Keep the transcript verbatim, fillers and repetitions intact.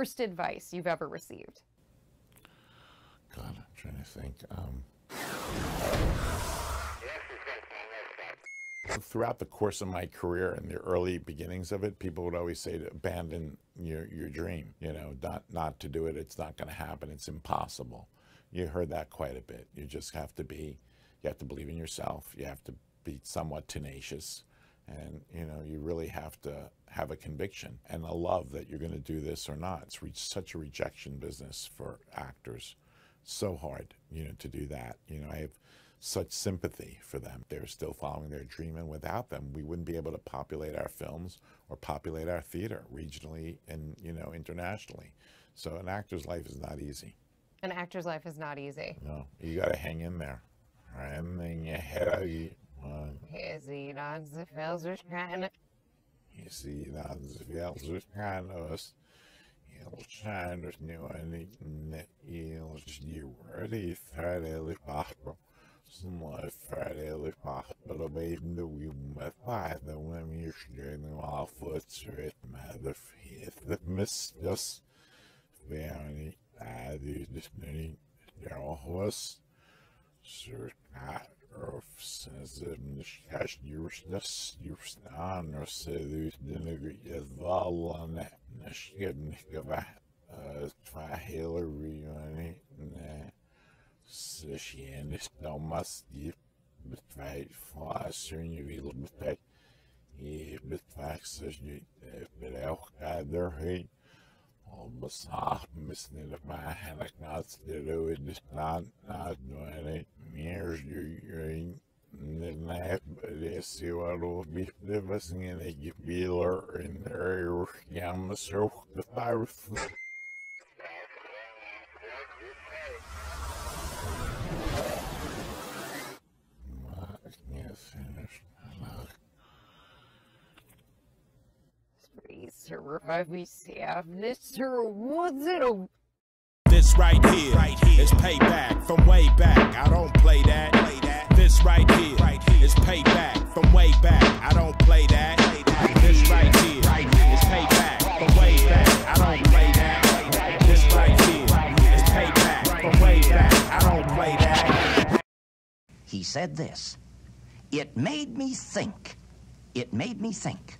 worst advice you've ever received? God, I'm trying to think. Um, throughout the course of my career and the early beginnings of it, people would always say to abandon your, your dream, you know, not, not to do it. It's not going to happen. It's impossible. You heard that quite a bit. You just have to be, you have to believe in yourself. You have to be somewhat tenacious. And, you know, you really have to have a conviction and a love that you're going to do this or not. It's re- such a rejection business for actors. So hard, you know, to do that. You know, I have such sympathy for them. They're still following their dream, and without them, we wouldn't be able to populate our films or populate our theater regionally and, you know, internationally. So an actor's life is not easy. An actor's life is not easy. No, you got to hang in there. And then you have you. You see, dogs and fells are trying to. You see, dogs and fells are trying to us. This right here, right here is payback from way back. I don't play that. Play that. This right here, right here is payback from way back. I don't play that. Play that. This right here, right here is payback from way back. I don't play that. This right here is payback from way back. I don't play that. He said this. It made me think. It made me think.